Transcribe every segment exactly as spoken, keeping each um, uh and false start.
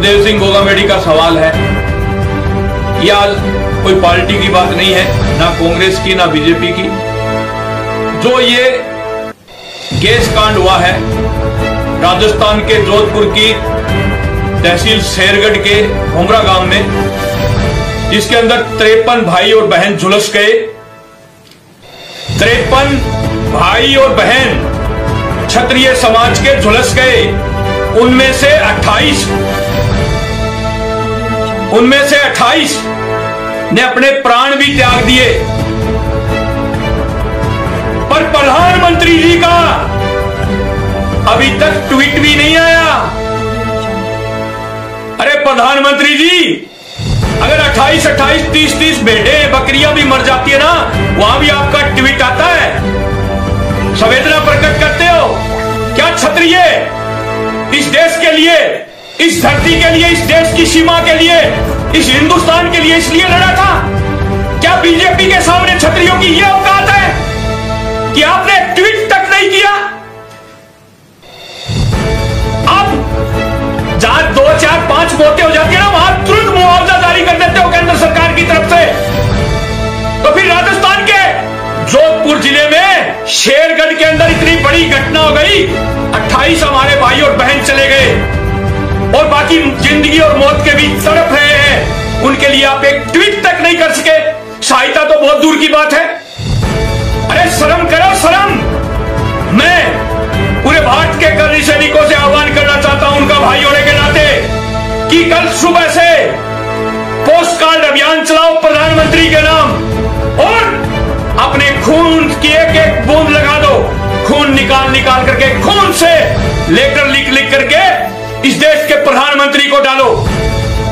सुखदेव सिंह गोगामेड़ी का सवाल है, या कोई पार्टी की बात नहीं है, ना कांग्रेस की ना बीजेपी की। जो ये गैस कांड हुआ है राजस्थान के जोधपुर की तहसील शेरगढ़ के भूमरा गांव में, जिसके अंदर तिरपन भाई और बहन झुलस गए। तिरपन भाई और बहन क्षत्रिय समाज के झुलस गए। उनमें से अट्ठाईस उनमें से अट्ठाईस ने अपने प्राण भी त्याग दिए, पर प्रधानमंत्री जी का अभी तक ट्वीट भी नहीं आया। अरे प्रधानमंत्री जी, अगर अट्ठाईस अट्ठाईस तीस तीस बेटे बकरियां भी मर जाती है ना, वहां भी आपका ट्वीट आता है, संवेदना प्रकट करते हो। क्या क्षत्रिय इस देश के लिए, इस धरती के लिए, इस देश की सीमा के लिए, इस हिंदुस्तान के लिए इसलिए लड़ा था? क्या बीजेपी के सामने क्षत्रियों की यह औकात है कि आपने ट्वीट तक नहीं किया? अब जहां दो चार पांच मौतें हो जाती है ना, वहां तुरंत मुआवजा जारी कर देते हो केंद्र सरकार की तरफ से। तो फिर राजस्थान के जोधपुर जिले में शेरगढ़ के अंदर इतनी बड़ी घटना हो गई, अट्ठाईस हमारे भाई और बहन चले गए और बाकी जिंदगी और मौत के बीच तड़प रहे हैं, उनके लिए आप एक ट्वीट तक नहीं कर सके। सहायता तो बहुत दूर की बात है। अरे शर्म करो, शर्म। मैं पूरे भारत के करणी सैनिकों से आह्वान करना चाहता हूं, उनका भाई होने के नाते, कि कल सुबह से पोस्ट कार्ड अभियान चलाओ प्रधानमंत्री के नाम, और अपने खून की एक एक बूंद लगा दो। खून निकाल निकाल करके, खून से लेकर लिख लिख करके इस देश के प्रधानमंत्री को डालो।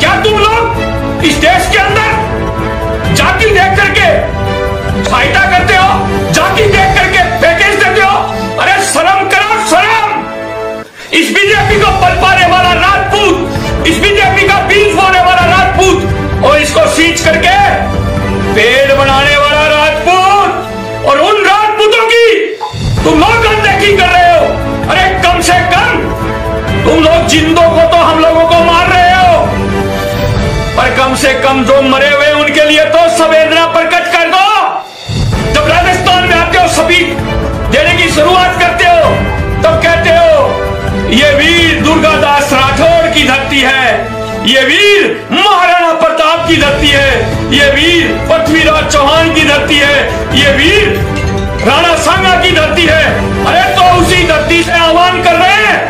क्या तुम लोग इस देश के अंदर जाति देख करके फायदा करते हो, जाति देख करके पैकेज देते हो? अरे शर्म करो, शर्म। इस बीजेपी को पलपाने वाला राजपूत, इस बीजेपी का बीज बोने वाला राजपूत, और इसको सींच करके पेड़ बनाने वाला राजपूत, और उन राजपूतों की तुम लोग अनदेखी कर रहे हो। अरे कम से कम तुम लोग जिंदों को तो हम लोगों को मार रहे हो, पर कम से कम जो मरे हुए उनके लिए तो संवेदना प्रकट कर दो। जब राजस्थान में आते हो, सभी देने की शुरुआत करते हो, तब कहते हो ये वीर दुर्गादास राठौर की धरती है, ये वीर महाराणा प्रताप की धरती है, ये वीर पृथ्वीराज चौहान की धरती है, ये वीर राणा सांगा की धरती है। अरे तो उसी धरती से आह्वान कर रहे हैं,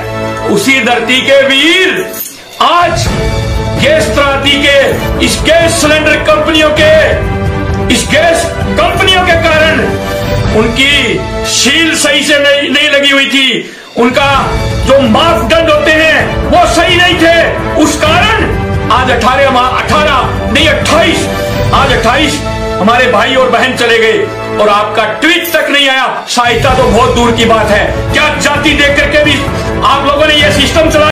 उसी धरती के वीर आज गैस त्राटी के, इस गैस सिलेंडर कंपनियों के, इस गैस कंपनियों के कारण उनकी शील सही से नहीं, नहीं लगी हुई थी, उनका जो मापदंड होते हैं वो सही नहीं थे, उस कारण आज अठारह अठारह नहीं अट्ठाईस आज अट्ठाईस हमारे भाई और बहन चले गए, और आपका ट्वीट तक नहीं आया। सहायता तो बहुत दूर की बात है। क्या जाति देख करके भी आप लोगों ने यह सिस्टम चला